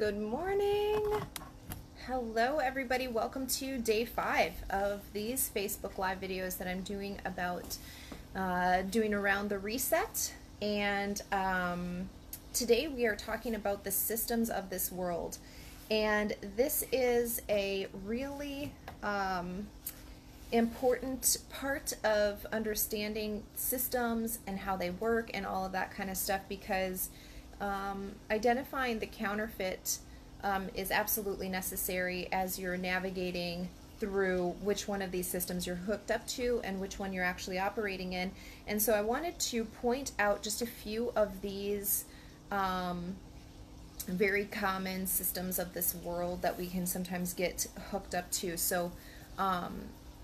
Good morning. Hello everybody, welcome to day 5 of these Facebook Live videos that I'm doing about doing around the reset. And today we are talking about the systems of this world. And this is a really important part of understanding systems and how they work and all of that kind of stuff, because identifying the counterfeit is absolutely necessary as you're navigating through which one of these systems you're hooked up to and which one you're actually operating in. And so I wanted to point out just a few of these very common systems of this world that we can sometimes get hooked up to. So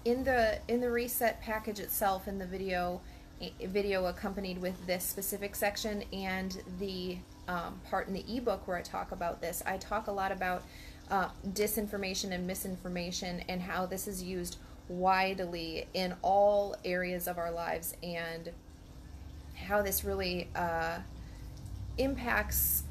in the reset package itself, in the video accompanied with this specific section and the part in the ebook where I talk about this, I talk a lot about disinformation and misinformation and how this is used widely in all areas of our lives and how this really impacts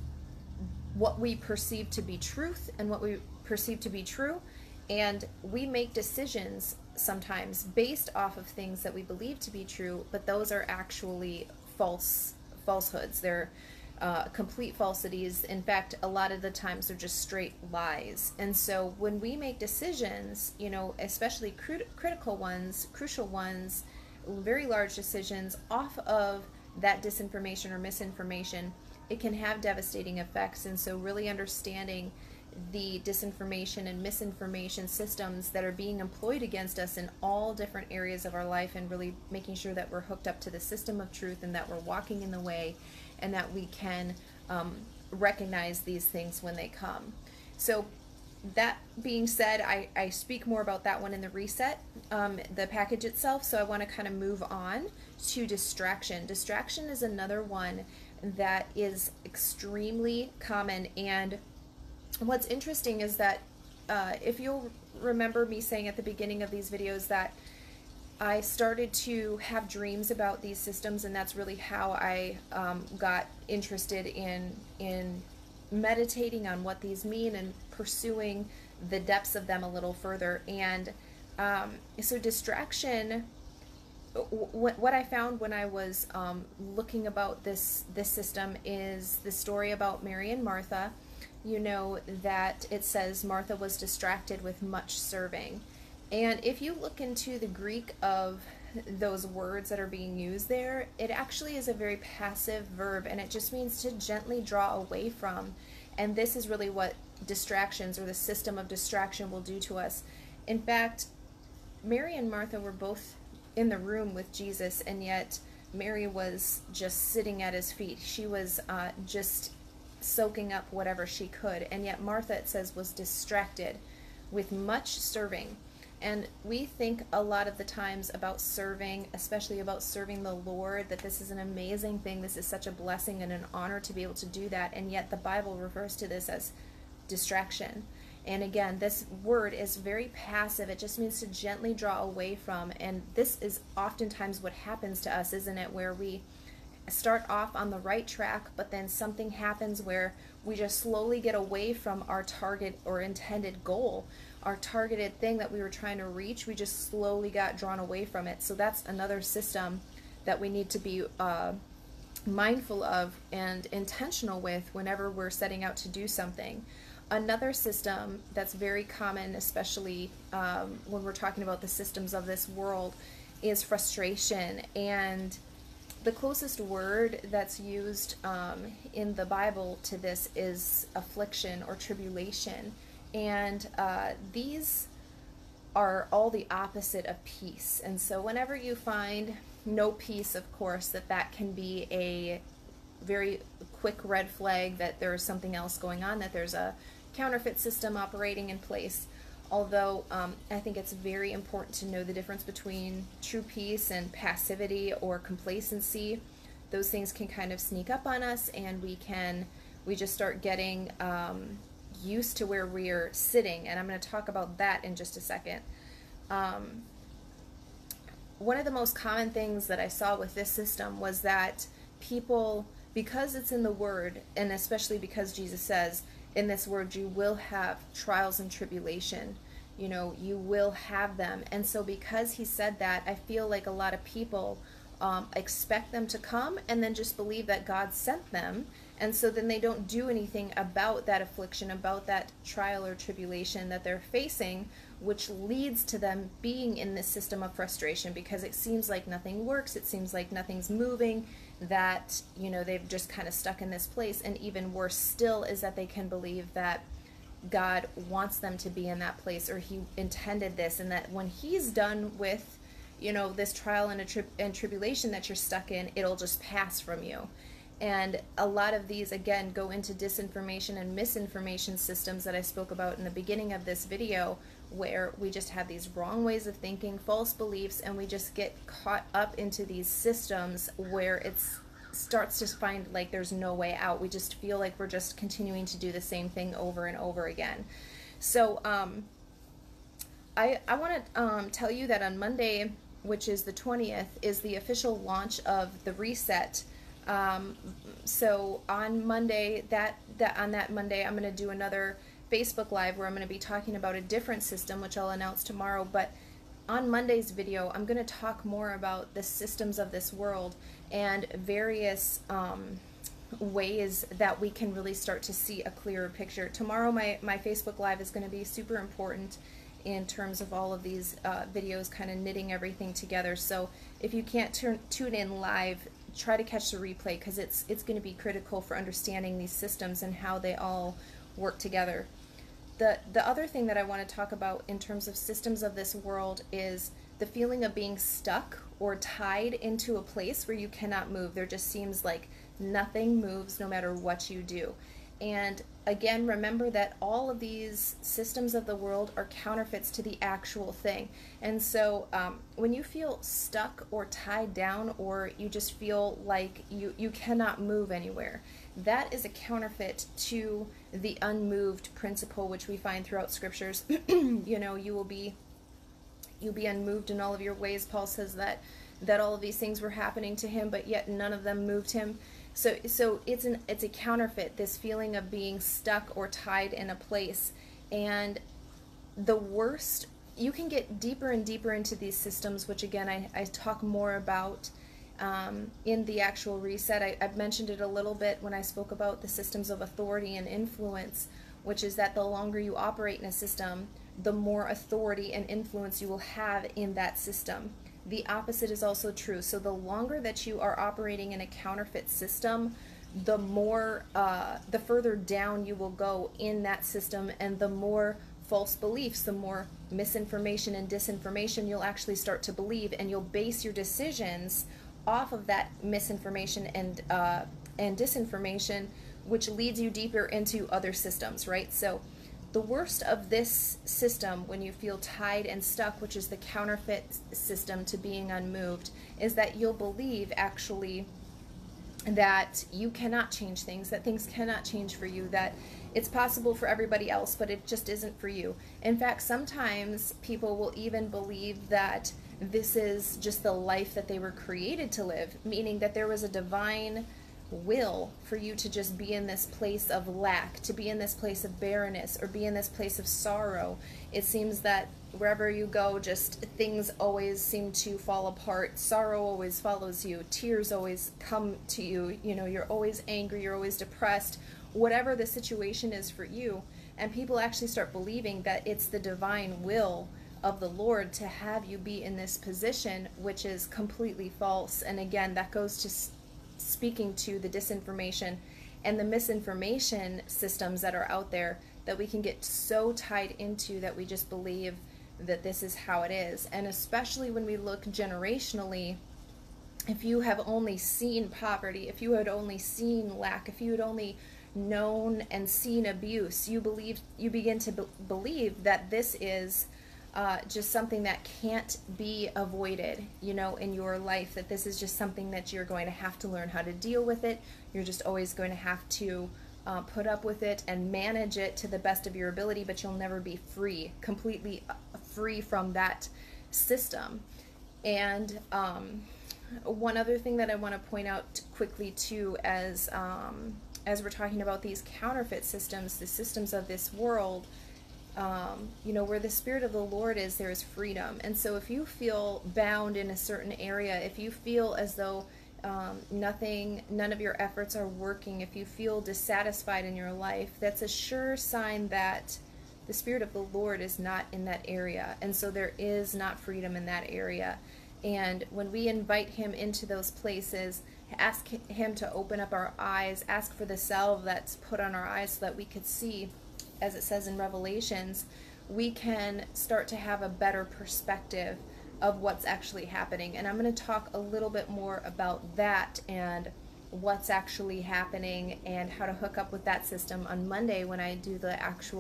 what we perceive to be truth and what we perceive to be true. And we make decisions sometimes based off of things that we believe to be true, but those are actually falsehoods. They're complete falsities. In fact, a lot of the times they're just straight lies. And so when we make decisions, you know, especially critical ones, crucial ones, very large decisions off of that disinformation or misinformation, it can have devastating effects. And so really understanding the disinformation and misinformation systems that are being employed against us in all different areas of our life, and really making sure that we're hooked up to the system of truth and that we're walking in the way and that we can recognize these things when they come. So that being said, I speak more about that one in the reset, the package itself. So I want to kind of move on to distraction. Distraction is another one that is extremely common, and what's interesting is that if you'll remember me saying at the beginning of these videos that I started to have dreams about these systems, and that's really how I got interested in meditating on what these mean and pursuing the depths of them a little further. And so distraction, what I found when I was looking about this system is the story about Mary and Martha. You know that it says Martha was distracted with much serving. And if you look into the Greek of those words that are being used there, it actually is a very passive verb, and it just means to gently draw away from. And this is really what distractions, or the system of distraction, will do to us. In fact, Mary and Martha were both in the room with Jesus, and yet Mary was just sitting at his feet. She was just soaking up whatever she could, and yet Martha, it says, was distracted with much serving. And we think a lot of the times about serving, especially about serving the Lord, that this is an amazing thing, this is such a blessing and an honor to be able to do that, and yet the Bible refers to this as distraction. And again, this word is very passive. It just means to gently draw away from, and this is oftentimes what happens to us, isn't it, where we start off on the right track, but then something happens where we just slowly get away from our target or intended goal, our targeted thing that we were trying to reach. We just slowly got drawn away from it. So that's another system that we need to be mindful of and intentional with whenever we're setting out to do something. Another system that's very common, especially when we're talking about the systems of this world, is frustration. And the closest word that's used in the Bible to this is affliction or tribulation. And these are all the opposite of peace. And so whenever you find no peace, of course, that can be a very quick red flag that there's something else going on, that there's a counterfeit system operating in place. Although I think it's very important to know the difference between true peace and passivity or complacency. Those things can kind of sneak up on us, and we just start getting used to where we're sitting, and I'm going to talk about that in just a second. One of the most common things that I saw with this system was that people, because it's in the Word, and especially because Jesus says, in this word, you will have trials and tribulation. You know, you will have them. And so because he said that, I feel like a lot of people expect them to come and then just believe that God sent them. And so then they don't do anything about that affliction, about that trial or tribulation that they're facing, which leads to them being in this system of frustration because it seems like nothing works. It seems like nothing's moving, that, you know, they've just kind of stuck in this place. And even worse still is that they can believe that God wants them to be in that place, or he intended this, and that when he's done with, you know, this trial and tribulation that you're stuck in, it'll just pass from you. And a lot of these, again, go into disinformation and misinformation systems that I spoke about in the beginning of this video, where we just have these wrong ways of thinking, false beliefs, and we just get caught up into these systems where it's starts to find like there's no way out. We just feel like we're just continuing to do the same thing over and over again. So I want to tell you that on Monday, which is the 20th, is the official launch of The Reset. So on Monday, on that Monday, I'm going to do another Facebook Live where I'm going to be talking about a different system, which I'll announce tomorrow. But on Monday's video, I'm going to talk more about the systems of this world and various ways that we can really start to see a clearer picture. Tomorrow, my Facebook Live is going to be super important in terms of all of these videos kind of knitting everything together. So if you can't tune in live, try to catch the replay, because it's going to be critical for understanding these systems and how they all work together. The other thing that I want to talk about in terms of systems of this world is the feeling of being stuck or tied into a place where you cannot move. There just seems like nothing moves no matter what you do. And again, remember that all of these systems of the world are counterfeits to the actual thing. And so when you feel stuck or tied down, or you just feel like you cannot move anywhere, that is a counterfeit to the unmoved principle, which we find throughout scriptures. You know, you'll be unmoved in all of your ways. Paul says that all of these things were happening to him, but yet none of them moved him. So it's a counterfeit, this feeling of being stuck or tied in a place. And the worst, you can get deeper and deeper into these systems, which again, I talk more about in the actual reset. I've mentioned it a little bit when I spoke about the systems of authority and influence, which is that the longer you operate in a system, the more authority and influence you will have in that system. The opposite is also true. So the longer that you are operating in a counterfeit system, the more, the further down you will go in that system, and the more false beliefs, the more misinformation and disinformation you'll actually start to believe, and you'll base your decisions off of that misinformation and disinformation, which leads you deeper into other systems, right? So the worst of this system, when you feel tied and stuck, which is the counterfeit system to being unmoved, is that you'll believe actually that you cannot change things, that things cannot change for you, that it's possible for everybody else, but it just isn't for you. In fact, sometimes people will even believe that this is just the life that they were created to live, meaning that there was a divine will for you to just be in this place of lack, to be in this place of barrenness, or be in this place of sorrow. It seems that wherever you go, just things always seem to fall apart. Sorrow always follows you. Tears always come to you. You know, you're always angry. You're always depressed. Whatever the situation is for you. And people actually start believing that it's the divine will of the Lord to have you be in this position, which is completely false. And again, that goes to speaking to the disinformation and the misinformation systems that are out there, that we can get so tied into that we just believe that this is how it is. And especially when we look generationally, if you have only seen poverty, if you had only seen lack, if you had only known and seen abuse, you begin to believe that this is just something that can't be avoided, you know, in your life, that this is just something that you're going to have to learn how to deal with it. You're just always going to have to put up with it and manage it to the best of your ability, but you'll never be free, completely free from that system. And one other thing that I want to point out quickly too, as as we're talking about these counterfeit systems, the systems of this world, you know, where the Spirit of the Lord is, there is freedom. And so if you feel bound in a certain area, if you feel as though none of your efforts are working, if you feel dissatisfied in your life, that's a sure sign that the Spirit of the Lord is not in that area. And so there is not freedom in that area. And when we invite Him into those places, ask Him to open up our eyes, ask for the salve that's put on our eyes so that we could see, as it says in Revelations, we can start to have a better perspective of what's actually happening. And I'm going to talk a little bit more about that and what's actually happening and how to hook up with that system on Monday when I do the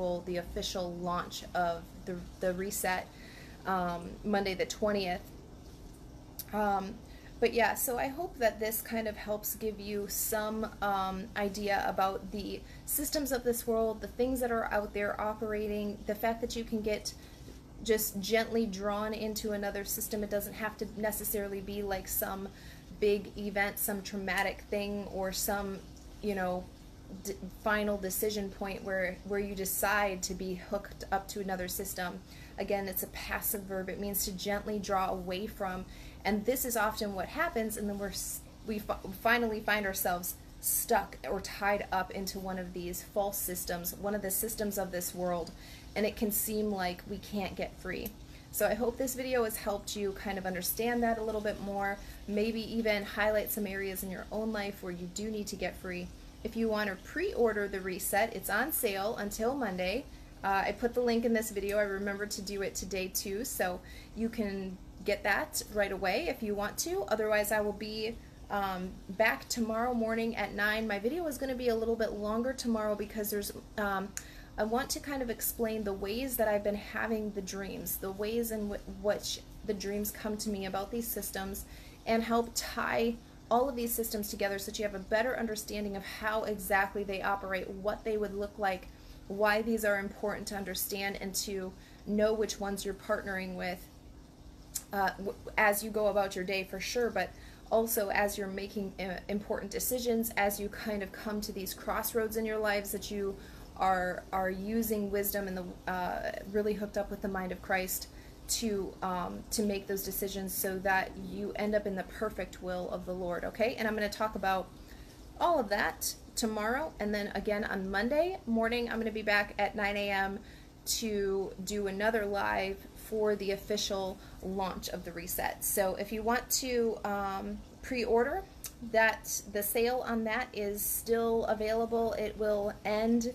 official launch of the Reset, Monday the 20th. But yeah, so I hope that this kind of helps give you some idea about the systems of this world, the things that are out there operating, the fact that you can get just gently drawn into another system. It doesn't have to necessarily be like some big event, some traumatic thing, or some, you know, final decision point where you decide to be hooked up to another system. Again, it's a passive verb. It means to gently draw away from, and this is often what happens, and then we finally find ourselves stuck or tied up into one of these false systems, one of the systems of this world, and it can seem like we can't get free. So I hope this video has helped you kind of understand that a little bit more, maybe even highlight some areas in your own life where you do need to get free. If you want to pre-order the Reset, it's on sale until Monday. I put the link in this video. I remembered to do it today too, so you can get that right away if you want to. Otherwise, I will be back tomorrow morning at 9. My video is going to be a little bit longer tomorrow because there's I want to kind of explain the ways that I've been having the dreams, the ways in which the dreams come to me about these systems, and help tie all of these systems together so that you have a better understanding of how exactly they operate, what they would look like, why these are important to understand, and to know which ones you're partnering with as you go about your day, for sure, but also as you're making important decisions, as you kind of come to these crossroads in your lives, that you are using wisdom and the really hooked up with the mind of Christ to make those decisions so that you end up in the perfect will of the Lord. Okay, and I'm going to talk about all of that tomorrow, and then again on Monday morning I'm going to be back at 9 a.m. to do another live for the official launch of the Reset. So if you want to pre-order, that the sale on that is still available. It will end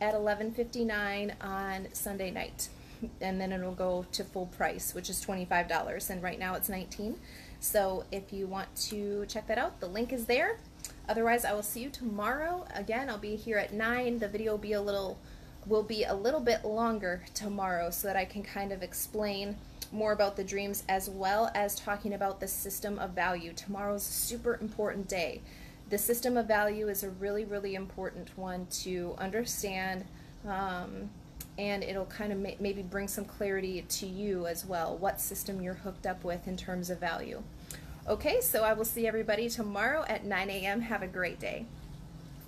at $11.59 on Sunday night, and then it'll go to full price, which is $25, and right now it's $19. So if you want to check that out, the link is there. Otherwise, I will see you tomorrow. Again, I'll be here at 9. The video will be a little bit longer tomorrow so that I can kind of explain more about the dreams, as well as talking about the system of value. Tomorrow's a super important day. The system of value is a really, really important one to understand, and it'll kind of maybe bring some clarity to you as well, what system you're hooked up with in terms of value. Okay, so I will see everybody tomorrow at 9 a.m. Have a great day.